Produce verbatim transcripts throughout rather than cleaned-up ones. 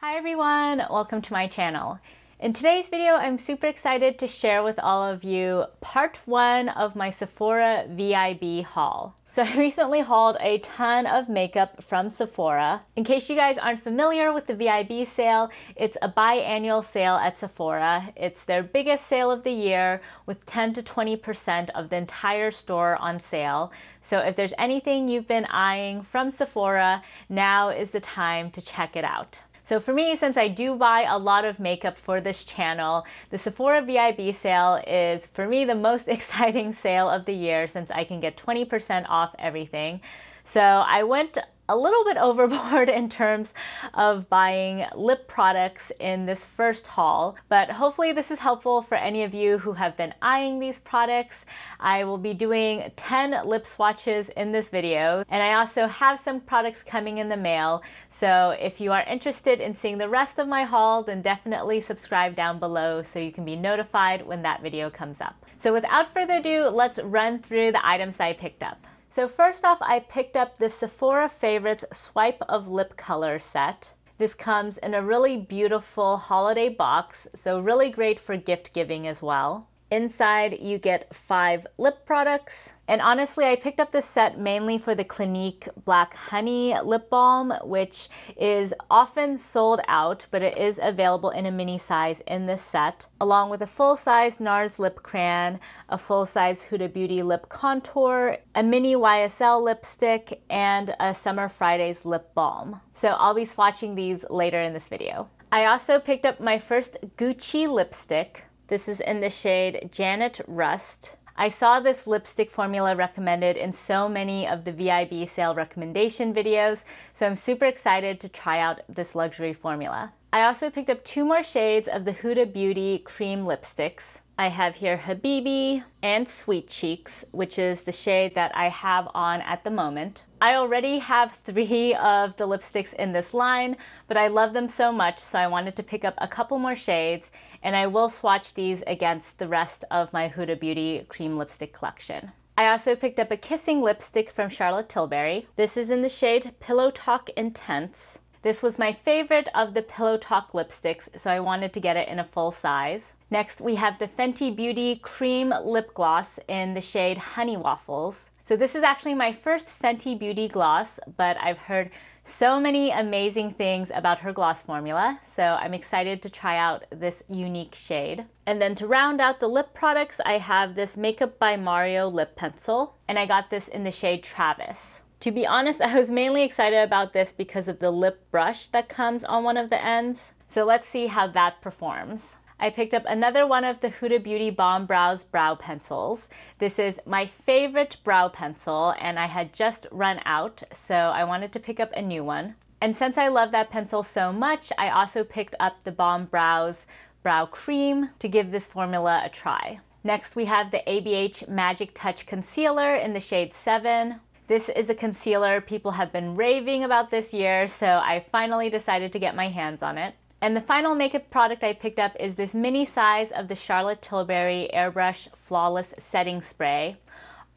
Hi everyone, welcome to my channel. In today's video, I'm super excited to share with all of you part one of my Sephora V I B haul. So I recently hauled a ton of makeup from Sephora. In case you guys aren't familiar with the V I B sale, it's a biannual sale at Sephora. It's their biggest sale of the year with ten to twenty percent of the entire store on sale. So if there's anything you've been eyeing from Sephora, now is the time to check it out. So for me, since I do buy a lot of makeup for this channel, the Sephora V I B sale is, for me, the most exciting sale of the year since I can get twenty percent off everything. So I went a little bit overboard in terms of buying lip products in this first haul, but hopefully this is helpful for any of you who have been eyeing these products. I will be doing ten lip swatches in this video, and I also have some products coming in the mail, so if you are interested in seeing the rest of my haul, then definitely subscribe down below so you can be notified when that video comes up. So without further ado, let's run through the items I picked up. So first off, I picked up the Sephora Favorites Swipe of Lip Color set. This comes in a really beautiful holiday box, so really great for gift giving as well. Inside, you get five lip products. And honestly, I picked up this set mainly for the Clinique Black Honey Lip Balm, which is often sold out, but it is available in a mini size in this set, along with a full-size NARS lip crayon, a full-size Huda Beauty lip contour, a mini Y S L lipstick, and a Summer Fridays lip balm. So I'll be swatching these later in this video. I also picked up my first Gucci lipstick. This is in the shade Janet Rust. I saw this lipstick formula recommended in so many of the V I B sale recommendation videos, so I'm super excited to try out this luxury formula. I also picked up two more shades of the Huda Beauty cream lipsticks. I have here Habibi and Sweet Cheeks, which is the shade that I have on at the moment. I already have three of the lipsticks in this line, but I love them so much, so I wanted to pick up a couple more shades, and I will swatch these against the rest of my Huda Beauty cream lipstick collection. I also picked up a kissing lipstick from Charlotte Tilbury. This is in the shade Pillow Talk Intense. This was my favorite of the Pillow Talk lipsticks, so I wanted to get it in a full size. Next, we have the Fenty Beauty Cream Lip Gloss in the shade Honey Waffles. So this is actually my first Fenty Beauty gloss, but I've heard so many amazing things about her gloss formula, so I'm excited to try out this unique shade. And then to round out the lip products, I have this Makeup by Mario lip pencil, and I got this in the shade Travis. To be honest, I was mainly excited about this because of the lip brush that comes on one of the ends, so let's see how that performs. I picked up another one of the Huda Beauty Bomb Brows brow pencils. This is my favorite brow pencil, and I had just run out, so I wanted to pick up a new one. And since I love that pencil so much, I also picked up the Bomb Brows brow cream to give this formula a try. Next, we have the A B H Magic Touch Concealer in the shade seven. This is a concealer people have been raving about this year, so I finally decided to get my hands on it. And the final makeup product I picked up is this mini size of the Charlotte Tilbury Airbrush Flawless Setting Spray.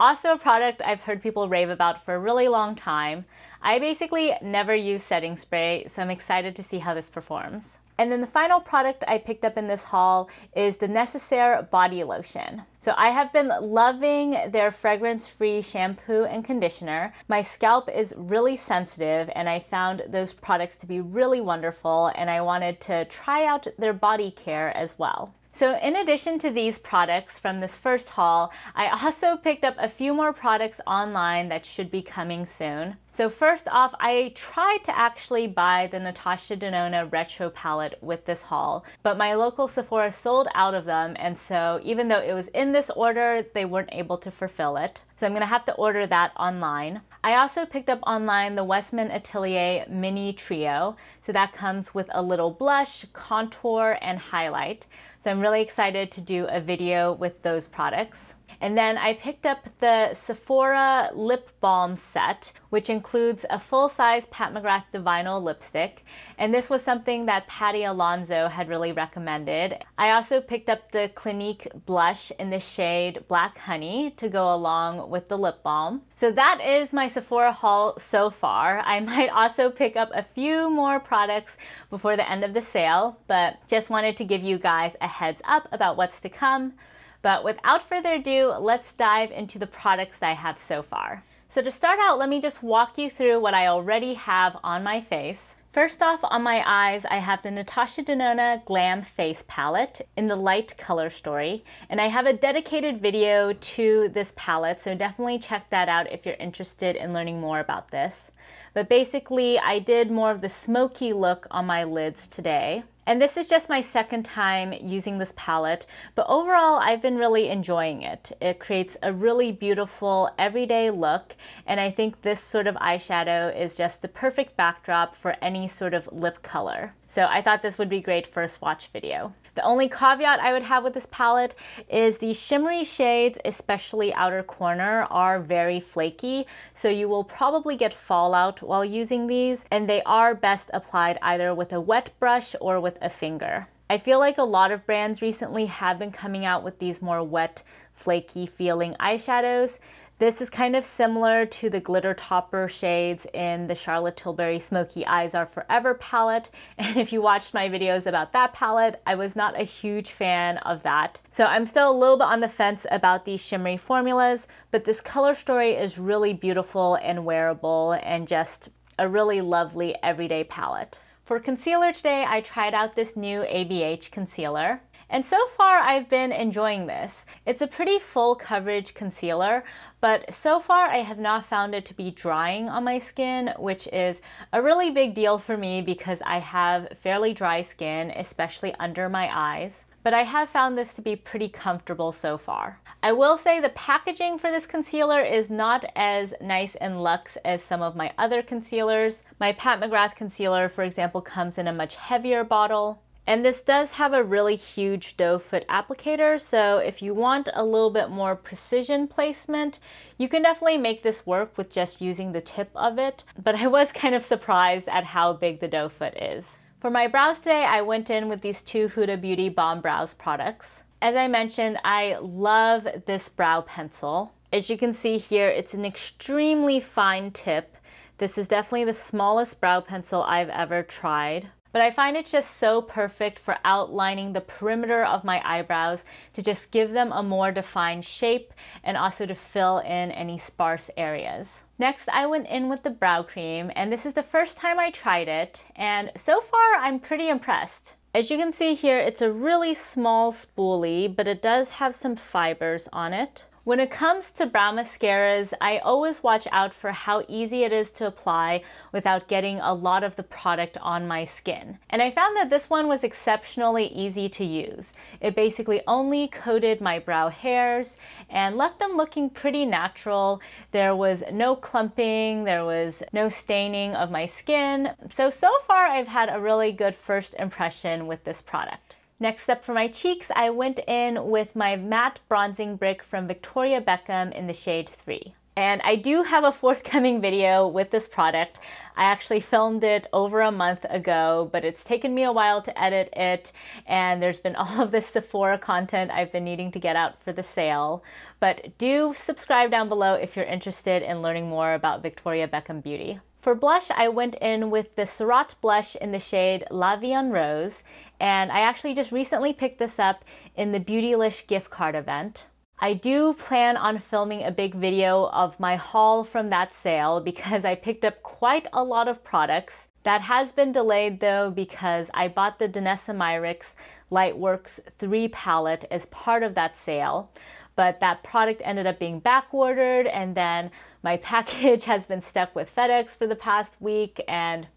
Also a product I've heard people rave about for a really long time. I basically never use setting spray, so I'm excited to see how this performs. And then the final product I picked up in this haul is the Necessaire Body Lotion. So I have been loving their fragrance-free shampoo and conditioner. My scalp is really sensitive, and I found those products to be really wonderful, and I wanted to try out their body care as well. So in addition to these products from this first haul, I also picked up a few more products online that should be coming soon. So first off, I tried to actually buy the Natasha Denona Retro palette with this haul, but my local Sephora sold out of them, and so even though it was in this order, they weren't able to fulfill it. So I'm gonna have to order that online. I also picked up online the Westman Atelier Mini Trio. So that comes with a little blush, contour, and highlight. So I'm really excited to do a video with those products. And then I picked up the Sephora lip balm set, which includes a full-size Pat McGrath Divinal lipstick. And this was something that Patty Alonzo had really recommended. I also picked up the Clinique blush in the shade Black Honey to go along with the lip balm. So that is my Sephora haul so far. I might also pick up a few more products before the end of the sale, but just wanted to give you guys a heads up about what's to come. But without further ado, let's dive into the products that I have so far. So to start out, let me just walk you through what I already have on my face. First off, on my eyes, I have the Natasha Denona Glam Face Palette in the light color story, and I have a dedicated video to this palette, so definitely check that out if you're interested in learning more about this. But basically, I did more of the smoky look on my lids today. And this is just my second time using this palette, but overall I've been really enjoying it. It creates a really beautiful everyday look, and I think this sort of eyeshadow is just the perfect backdrop for any sort of lip color. So I thought this would be great for a swatch video. The only caveat I would have with this palette is the shimmery shades, especially outer corner, are very flaky, so you will probably get fallout while using these, and they are best applied either with a wet brush or with a finger. I feel like a lot of brands recently have been coming out with these more wet, flaky feeling eyeshadows. This is kind of similar to the glitter topper shades in the Charlotte Tilbury Smoky Eyes Are Forever palette. And if you watched my videos about that palette, I was not a huge fan of that. So I'm still a little bit on the fence about these shimmery formulas, but this color story is really beautiful and wearable and just a really lovely everyday palette. For concealer today, I tried out this new A B H concealer. And so far I've been enjoying this. It's a pretty full coverage concealer, but so far I have not found it to be drying on my skin, which is a really big deal for me because I have fairly dry skin, especially under my eyes. But I have found this to be pretty comfortable so far. I will say the packaging for this concealer is not as nice and luxe as some of my other concealers. My Pat McGrath concealer, for example, comes in a much heavier bottle. And this does have a really huge doe foot applicator, so if you want a little bit more precision placement, you can definitely make this work with just using the tip of it. But I was kind of surprised at how big the doe foot is. For my brows today, I went in with these two Huda Beauty Bomb Brows products. As I mentioned, I love this brow pencil. As you can see here, it's an extremely fine tip. This is definitely the smallest brow pencil I've ever tried. But I find it just so perfect for outlining the perimeter of my eyebrows to just give them a more defined shape and also to fill in any sparse areas. Next, I went in with the brow cream, and this is the first time I tried it, and so far I'm pretty impressed. As you can see here, it's a really small spoolie, but it does have some fibers on it. When it comes to brow mascaras, I always watch out for how easy it is to apply without getting a lot of the product on my skin. And I found that this one was exceptionally easy to use. It basically only coated my brow hairs and left them looking pretty natural. There was no clumping, there was no staining of my skin. So, so far I've had a really good first impression with this product. Next up for my cheeks, I went in with my matte bronzing brick from Victoria Beckham in the shade three. And I do have a forthcoming video with this product. I actually filmed it over a month ago, but it's taken me a while to edit it, and there's been all of this Sephora content I've been needing to get out for the sale. But do subscribe down below if you're interested in learning more about Victoria Beckham Beauty. For blush, I went in with the Surratt blush in the shade La Vie en Rose, and I actually just recently picked this up in the Beautylish gift card event. I do plan on filming a big video of my haul from that sale because I picked up quite a lot of products. That has been delayed though because I bought the Danessa Myricks Lightworks three palette as part of that sale, but that product ended up being backordered, and then my package has been stuck with FedEx for the past week, and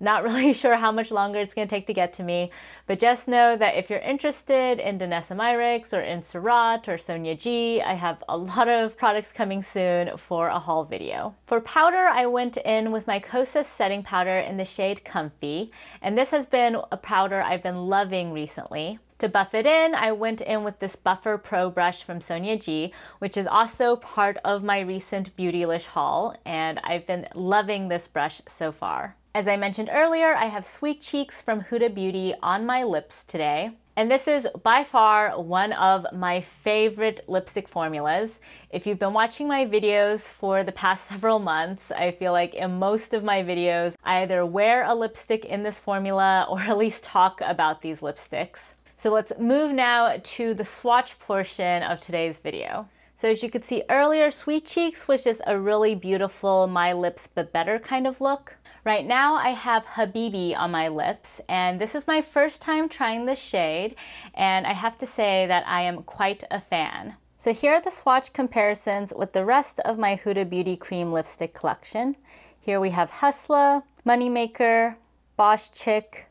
not really sure how much longer it's going to take to get to me. But just know that if you're interested in Danessa Myricks or in Surratt or Sonia G, I have a lot of products coming soon for a haul video. For powder, I went in with my Kosas setting powder in the shade Comfy, and this has been a powder I've been loving recently. To buff it in, I went in with this Buffer Pro brush from Sonia G, which is also part of my recent Beautylish haul, and I've been loving this brush so far. As I mentioned earlier, I have Sweet Cheeks from Huda Beauty on my lips today. And this is by far one of my favorite lipstick formulas. If you've been watching my videos for the past several months, I feel like in most of my videos, I either wear a lipstick in this formula or at least talk about these lipsticks. So let's move now to the swatch portion of today's video. So as you could see earlier, Sweet Cheeks was just a really beautiful My Lips But Better kind of look. Right now I have Habibi on my lips, and this is my first time trying this shade, and I have to say that I am quite a fan. So here are the swatch comparisons with the rest of my Huda Beauty cream lipstick collection. Here we have Hustla, Moneymaker, Boss Chick,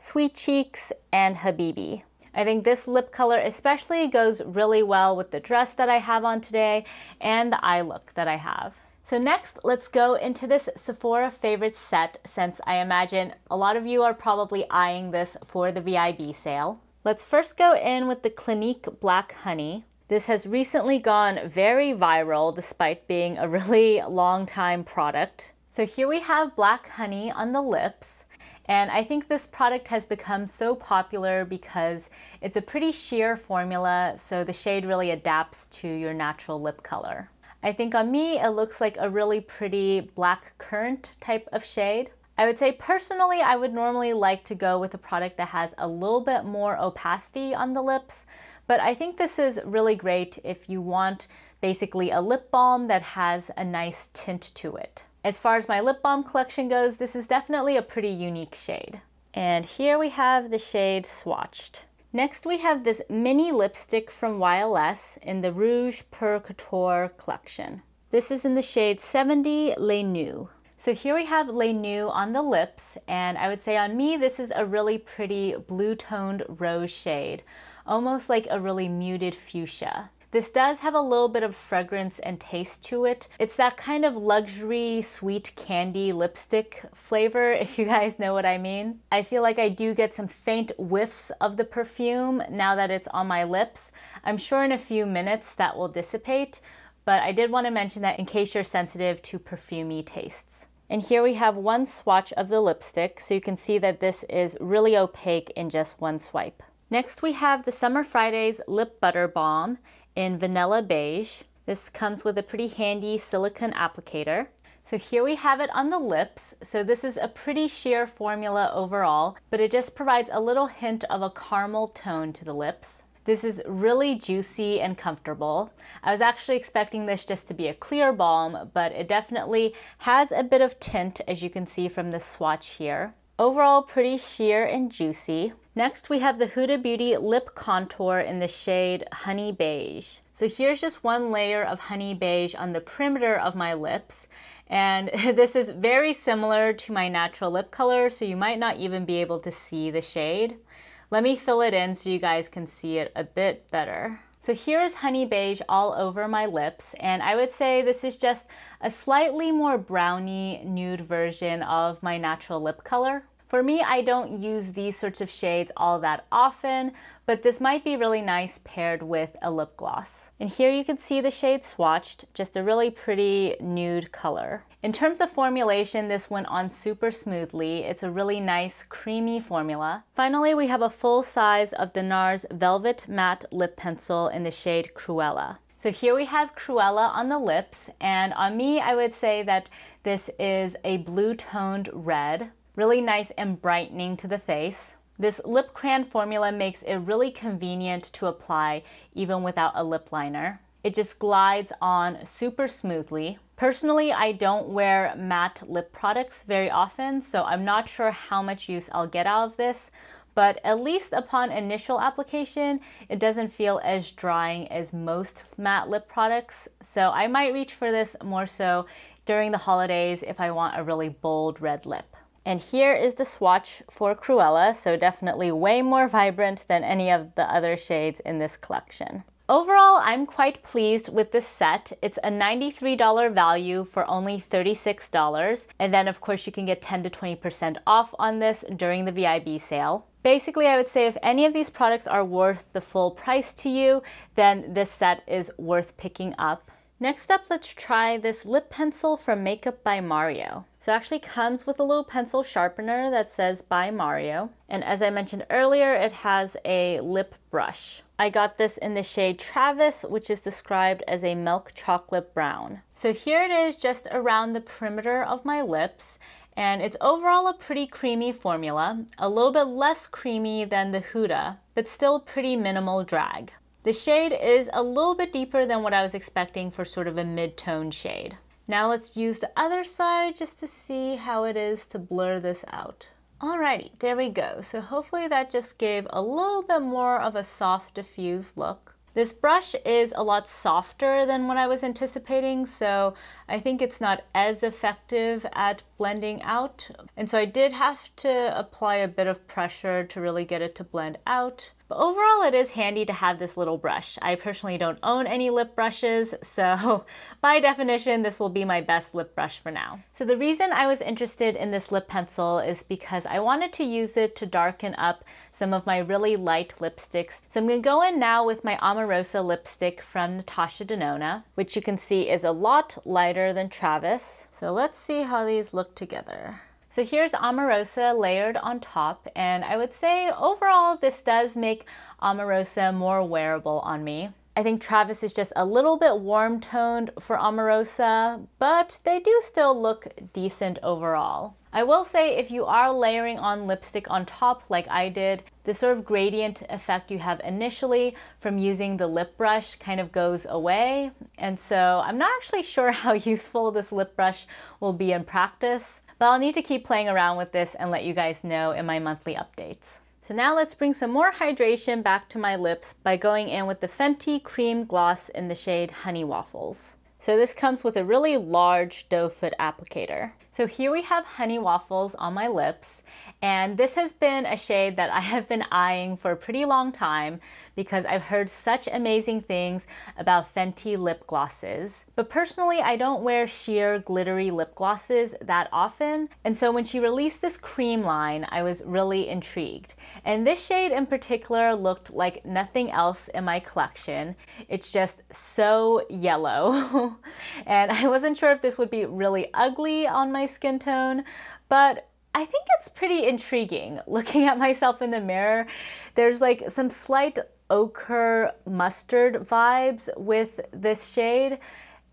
Sweet Cheeks, and Habibi. I think this lip color especially goes really well with the dress that I have on today and the eye look that I have. So next, let's go into this Sephora Favorites set, since I imagine a lot of you are probably eyeing this for the V I B sale. Let's first go in with the Clinique Black Honey. This has recently gone very viral despite being a really long time product. So here we have Black Honey on the lips. And I think this product has become so popular because it's a pretty sheer formula, so the shade really adapts to your natural lip color. I think on me, it looks like a really pretty black currant type of shade. I would say personally, I would normally like to go with a product that has a little bit more opacity on the lips, but I think this is really great if you want basically a lip balm that has a nice tint to it. As far as my lip balm collection goes, this is definitely a pretty unique shade. And here we have the shade swatched. Next, we have this mini lipstick from Y S L in the Rouge Pur Couture collection. This is in the shade seventy Les Nus. So here we have Les Nus on the lips, and I would say on me, this is a really pretty blue-toned rose shade, almost like a really muted fuchsia. This does have a little bit of fragrance and taste to it. It's that kind of luxury sweet candy lipstick flavor, if you guys know what I mean. I feel like I do get some faint whiffs of the perfume now that it's on my lips. I'm sure in a few minutes that will dissipate, but I did want to mention that in case you're sensitive to perfumey tastes. And here we have one swatch of the lipstick, so you can see that this is really opaque in just one swipe. Next, we have the Summer Fridays Lip Butter Balm in Vanilla Beige. This comes with a pretty handy silicone applicator. So here we have it on the lips. So this is a pretty sheer formula overall, but it just provides a little hint of a caramel tone to the lips. This is really juicy and comfortable. I was actually expecting this just to be a clear balm, but it definitely has a bit of tint, as you can see from this swatch here. Overall, pretty sheer and juicy. Next, we have the Huda Beauty Lip Contour in the shade Honey Beige. So here's just one layer of Honey Beige on the perimeter of my lips. And this is very similar to my natural lip color, so you might not even be able to see the shade. Let me fill it in so you guys can see it a bit better. So here's Honey Beige all over my lips, and I would say this is just a slightly more browny nude version of my natural lip color. For me, I don't use these sorts of shades all that often, but this might be really nice paired with a lip gloss. And here you can see the shade swatched, just a really pretty nude color. In terms of formulation, this went on super smoothly. It's a really nice creamy formula. Finally, we have a full size of the NARS Velvet Matte Lip Pencil in the shade Cruella. So here we have Cruella on the lips, and on me, I would say that this is a blue-toned red. Really nice and brightening to the face. This lip crayon formula makes it really convenient to apply even without a lip liner. It just glides on super smoothly. Personally, I don't wear matte lip products very often, so I'm not sure how much use I'll get out of this, but at least upon initial application, it doesn't feel as drying as most matte lip products, so I might reach for this more so during the holidays if I want a really bold red lip. And here is the swatch for Cruella, so definitely way more vibrant than any of the other shades in this collection. Overall, I'm quite pleased with this set. It's a ninety-three dollar value for only thirty-six dollars. And then of course you can get ten to twenty percent off on this during the V I B sale. Basically, I would say if any of these products are worth the full price to you, then this set is worth picking up. Next up, let's try this lip pencil from Makeup by Mario. So it actually comes with a little pencil sharpener that says by Mario. And as I mentioned earlier, it has a lip brush. I got this in the shade Travis, which is described as a milk chocolate brown. So here it is just around the perimeter of my lips, and it's overall a pretty creamy formula, a little bit less creamy than the Huda, but still pretty minimal drag. The shade is a little bit deeper than what I was expecting for sort of a mid-tone shade. Now let's use the other side just to see how it is to blur this out. Alrighty, there we go. So hopefully that just gave a little bit more of a soft diffused look. This brush is a lot softer than what I was anticipating, so I think it's not as effective at blending out. And so I did have to apply a bit of pressure to really get it to blend out. But overall, it is handy to have this little brush. I personally don't own any lip brushes, so by definition, this will be my best lip brush for now. So the reason I was interested in this lip pencil is because I wanted to use it to darken up some of my really light lipsticks. So I'm gonna go in now with my Amorosa lipstick from Natasha Denona, which you can see is a lot lighter than Travis. So let's see how these look together. So here's Amorosa layered on top, and I would say overall this does make Amorosa more wearable on me. I think Travis is just a little bit warm toned for Amorosa, but they do still look decent overall. I will say if you are layering on lipstick on top like I did, the sort of gradient effect you have initially from using the lip brush kind of goes away. And so I'm not actually sure how useful this lip brush will be in practice. But I'll need to keep playing around with this and let you guys know in my monthly updates. So now let's bring some more hydration back to my lips by going in with the Fenty Cream Gloss in the shade Honey Waffles. So this comes with a really large doe foot applicator. So here we have Honey Waffles on my lips, and this has been a shade that I have been eyeing for a pretty long time because I've heard such amazing things about Fenty lip glosses. But personally, I don't wear sheer glittery lip glosses that often, and so when she released this cream line, I was really intrigued. And this shade in particular looked like nothing else in my collection. It's just so yellow. And I wasn't sure if this would be really ugly on my skin tone, but I think it's pretty intriguing. Looking at myself in the mirror, there's like some slight ochre mustard vibes with this shade.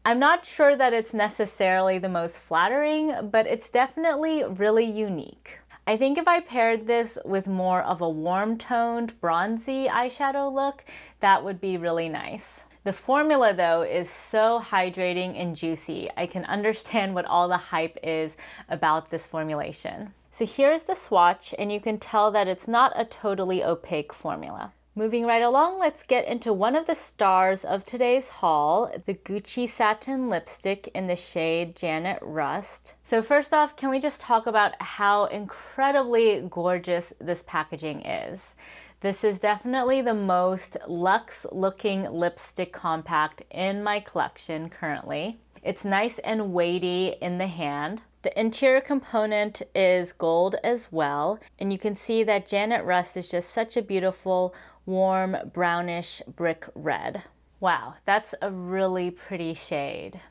I'm not sure that it's necessarily the most flattering, but it's definitely really unique. I think if I paired this with more of a warm-toned bronzy eyeshadow look, that would be really nice. The formula though is so hydrating and juicy. I can understand what all the hype is about this formulation. So here's the swatch, and you can tell that it's not a totally opaque formula. Moving right along, let's get into one of the stars of today's haul, the Gucci Satin Lipstick in the shade Janet Rust. So first off, can we just talk about how incredibly gorgeous this packaging is? This is definitely the most luxe looking lipstick compact in my collection currently. It's nice and weighty in the hand. The interior component is gold as well. And you can see that Janet Rust is just such a beautiful, warm, brownish brick red. Wow, that's a really pretty shade.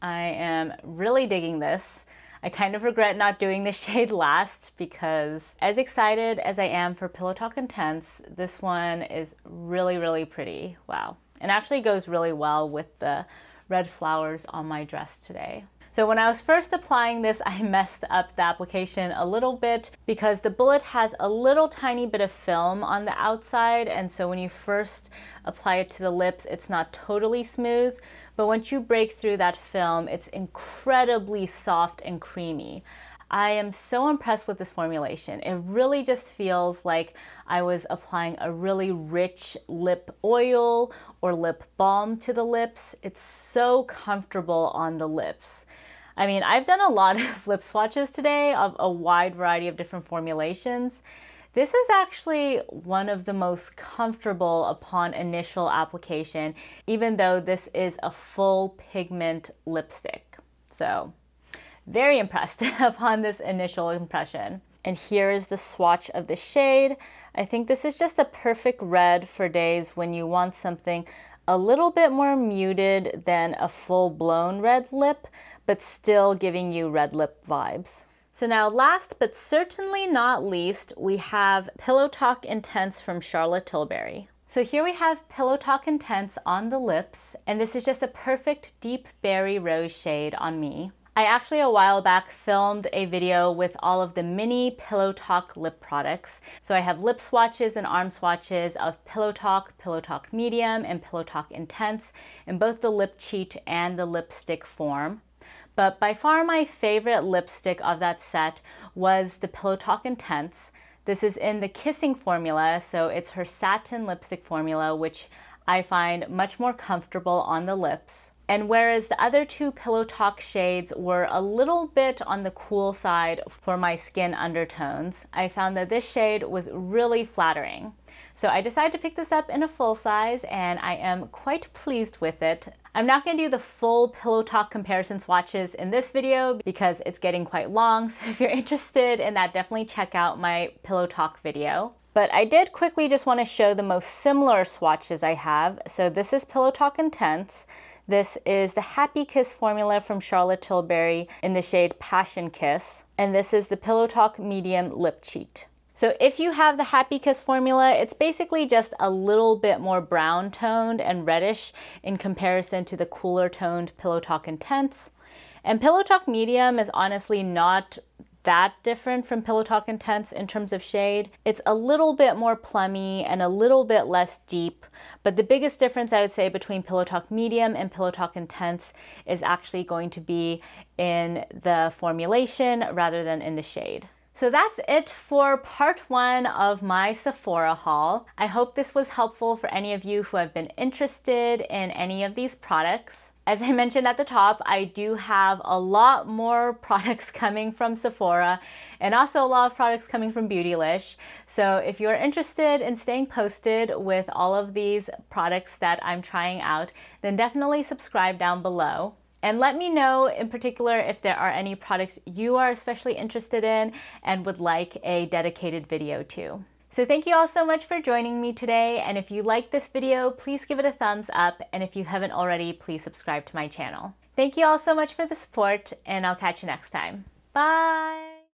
I am really digging this. I kind of regret not doing this shade last because as excited as I am for Pillow Talk Intense, this one is really, really pretty. Wow. And actually goes really well with the red flowers on my dress today. So when I was first applying this, I messed up the application a little bit because the bullet has a little tiny bit of film on the outside. And so when you first apply it to the lips, it's not totally smooth. But once you break through that film, it's incredibly soft and creamy. I am so impressed with this formulation. It really just feels like I was applying a really rich lip oil or lip balm to the lips. It's so comfortable on the lips. I mean, I've done a lot of lip swatches today of a wide variety of different formulations. This is actually one of the most comfortable upon initial application, even though this is a full pigment lipstick. So very impressed upon this initial impression. And here is the swatch of the shade. I think this is just a perfect red for days when you want something a little bit more muted than a full-blown red lip, but still giving you red lip vibes. So now last but certainly not least, we have Pillow Talk Intense from Charlotte Tilbury. So here we have Pillow Talk Intense on the lips, and this is just a perfect deep berry rose shade on me. I actually a while back filmed a video with all of the mini Pillow Talk lip products. So I have lip swatches and arm swatches of Pillow Talk, Pillow Talk Medium, and Pillow Talk Intense in both the lip cheat and the lipstick form. But by far my favorite lipstick of that set was the Pillow Talk Intense. This is in the Kissing formula, so it's her satin lipstick formula, which I find much more comfortable on the lips. And whereas the other two Pillow Talk shades were a little bit on the cool side for my skin undertones, I found that this shade was really flattering. So I decided to pick this up in a full size, and I am quite pleased with it. I'm not going to do the full Pillow Talk comparison swatches in this video because it's getting quite long, so if you're interested in that, definitely check out my Pillow Talk video. But I did quickly just want to show the most similar swatches I have. So this is Pillow Talk Intense. This is the Happy Kiss formula from Charlotte Tilbury in the shade Passion Kiss. And this is the Pillow Talk Medium Lip Cheat. So if you have the Happy Kiss formula, it's basically just a little bit more brown toned and reddish in comparison to the cooler toned Pillow Talk Intense. And Pillow Talk Medium is honestly not that different from Pillow Talk Intense in terms of shade. It's a little bit more plummy and a little bit less deep, but the biggest difference I would say between Pillow Talk Medium and Pillow Talk Intense is actually going to be in the formulation rather than in the shade. So that's it for part one of my Sephora haul. I hope this was helpful for any of you who have been interested in any of these products. As I mentioned at the top, I do have a lot more products coming from Sephora and also a lot of products coming from Beautylish. So if you're interested in staying posted with all of these products that I'm trying out, then definitely subscribe down below. And let me know in particular if there are any products you are especially interested in and would like a dedicated video to. So thank you all so much for joining me today, and if you liked this video, please give it a thumbs up, and if you haven't already, please subscribe to my channel. Thank you all so much for the support, and I'll catch you next time. Bye!